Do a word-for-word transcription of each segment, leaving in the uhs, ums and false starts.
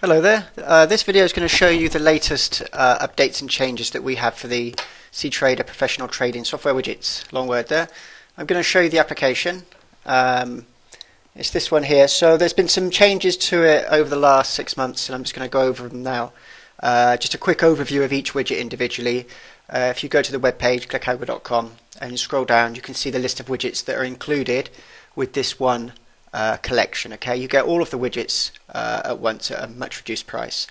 Hello there. Uh, this video is going to show you the latest uh, updates and changes that we have for the cTrader Professional Trading Software Widgets. Long word there. I'm going to show you the application. Um, it's this one here. So there's been some changes to it over the last six months and I'm just going to go over them now. Uh, just a quick overview of each widget individually. Uh, if you go to the webpage click algo dot com and you scroll down, you can see the list of widgets that are included with this one Uh, collection. Okay, you get all of the widgets uh, at once at a much reduced price.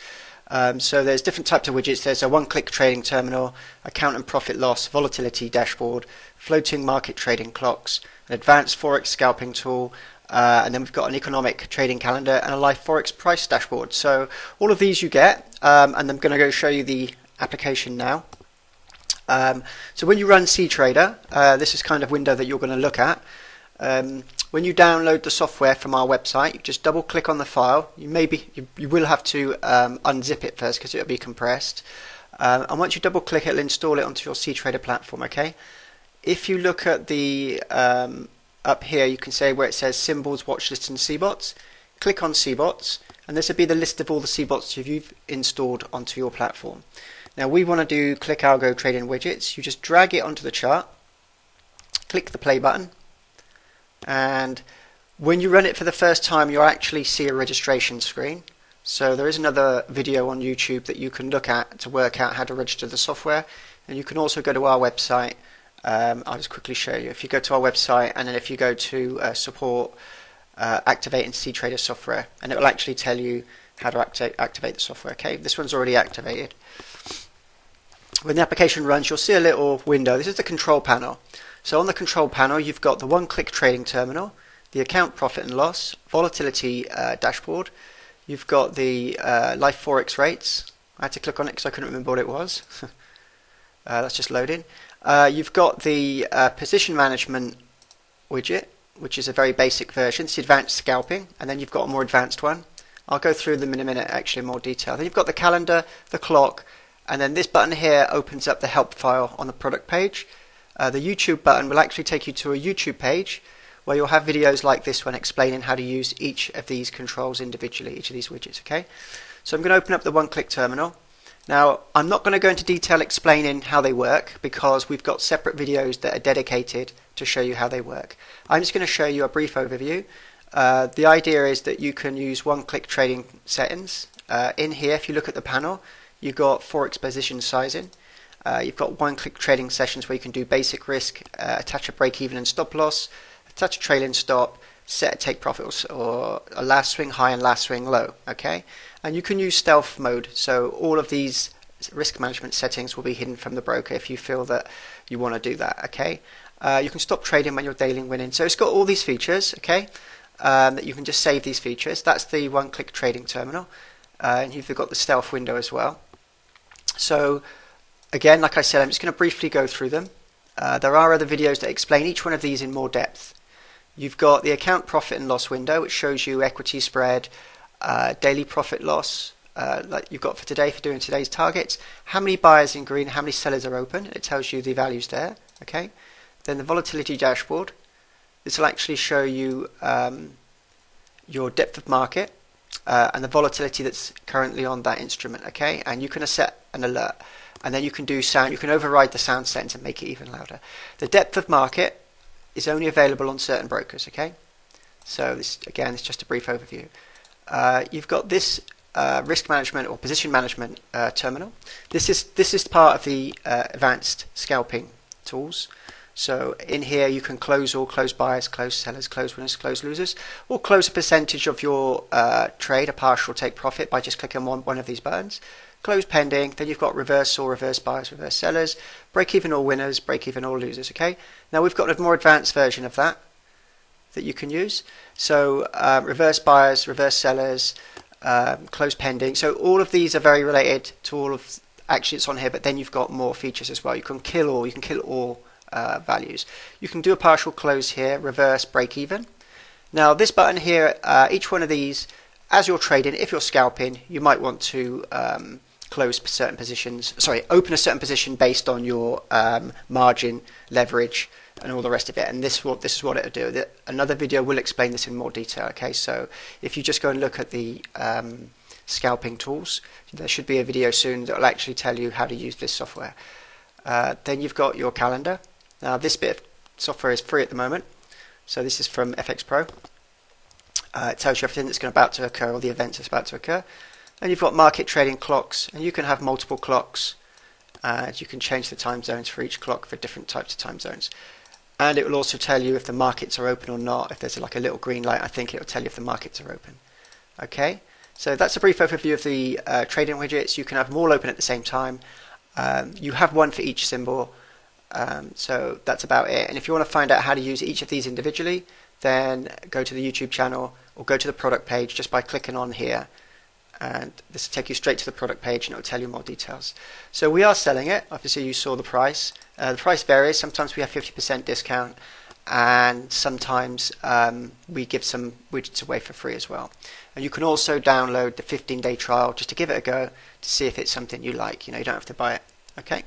Um, so there's different types of widgets. There's a one-click trading terminal, account and profit loss, volatility dashboard, floating market trading clocks, an advanced forex scalping tool, uh, and then we've got an economic trading calendar and a live forex price dashboard. So all of these you get, um, and I'm going to go show you the application now. Um, so when you run cTrader, uh, this is kind of window that you're going to look at. Um, when you download the software from our website, you just double click on the file. You maybe you, you will have to um, unzip it first because it will be compressed, um, and once you double click it, it'll install it onto your cTrader platform. Okay, if you look at the um, up here, you can say where it says symbols, watchlists and CBots. Click on CBots and this will be the list of all the CBots you've installed onto your platform. Now we want to do ClickAlgo trading widgets. You just drag it onto the chart, click the play button, and when you run it for the first time you'll actually see a registration screen. So there is another video on YouTube that you can look at to work out how to register the software, and you can also go to our website. um, I'll just quickly show you. If you go to our website and then if you go to uh, support, uh, activating cTrader software, and it will actually tell you how to activate, activate the software. Okay, this one's already activated. When the application runs, you'll see a little window. This is the control panel. So on the control panel, you've got the one-click trading terminal, the account profit and loss, volatility uh, dashboard. You've got the uh, live forex rates. I had to click on it because I couldn't remember what it was. uh, that's just loading. Uh, you've got the uh, position management widget, which is a very basic version. It's the advanced scalping, and then you've got a more advanced one. I'll go through them in a minute, actually, in more detail. Then you've got the calendar, the clock, and then this button here opens up the help file on the product page. Uh, the YouTube button will actually take you to a YouTube page where you'll have videos like this one explaining how to use each of these controls individually, each of these widgets. Okay, so I'm going to open up the one-click terminal. Now I'm not going to go into detail explaining how they work because we've got separate videos that are dedicated to show you how they work. I'm just going to show you a brief overview. Uh, the idea is that you can use one-click trading settings. Uh, in here, if you look at the panel, you've got forex position sizing, uh, you've got one-click trading sessions where you can do basic risk, uh, attach a break-even and stop loss, attach a trailing stop, set a take profit or, or a last swing high and last swing low. Okay, and you can use stealth mode, so all of these risk management settings will be hidden from the broker if you feel that you want to do that. Okay, uh, you can stop trading when you're daily winning. So it's got all these features. Okay, um, that you can just save these features. That's the one-click trading terminal, uh, and you've got the stealth window as well. So again, like I said, I'm just going to briefly go through them. Uh, there are other videos that explain each one of these in more depth. You've got the account profit and loss window, which shows you equity spread, uh, daily profit loss, uh, like you've got for today, for doing today's targets, how many buyers in green, how many sellers are open. It tells you the values there. Okay, then the volatility dashboard. This will actually show you um, your depth of market, Uh, and the volatility that's currently on that instrument. Okay, and you can set an alert, and then you can do sound. You can override the sound settings and make it even louder. The depth of market is only available on certain brokers. Okay, so this again is just a brief overview. Uh, you've got this uh, risk management or position management uh, terminal. This is this is part of the uh, advanced scalping tools. So in here you can close all, close buyers, close sellers, close winners, close losers, or close a percentage of your uh, trade, a partial take profit, by just clicking one, one of these buttons. Close pending, then you've got reverse or reverse buyers, reverse sellers, break even all winners, break even all losers. Okay, now we've got a more advanced version of that that you can use. So uh, reverse buyers, reverse sellers, um, close pending. So all of these are very related to all of, actually it's on here, but then you've got more features as well. You can kill all, you can kill all. Uh, values. You can do a partial close here, reverse, break even. Now this button here, uh, each one of these, as you're trading, if you're scalping, you might want to um, close certain positions, sorry, open a certain position based on your um, margin, leverage and all the rest of it, and this, will, this is what it'll do. Another video will explain this in more detail. Okay, so if you just go and look at the um, scalping tools. There should be a video soon that will actually tell you how to use this software. Uh, then you've got your calendar. Now this bit of software is free at the moment, so this is from F X Pro. Uh, it tells you everything that's about to occur, all the events that's about to occur. And you've got market trading clocks, and you can have multiple clocks. Uh, you can change the time zones for each clock for different types of time zones. And it will also tell you if the markets are open or not. If there's like a little green light, I think it will tell you if the markets are open. Okay, so that's a brief overview of the uh, trading widgets. You can have them all open at the same time. Um, you have one for each symbol. Um, so that's about it. And if you want to find out how to use each of these individually, then go to the YouTube channel or go to the product page just by clicking on here. And this will take you straight to the product page, and it will tell you more details. So we are selling it. Obviously you saw the price. Uh, the price varies. Sometimes we have fifty percent discount, and sometimes um, we give some widgets away for free as well. And you can also download the fifteen day trial just to give it a go, to see if it's something you like. You know, you don't have to buy it. Okay.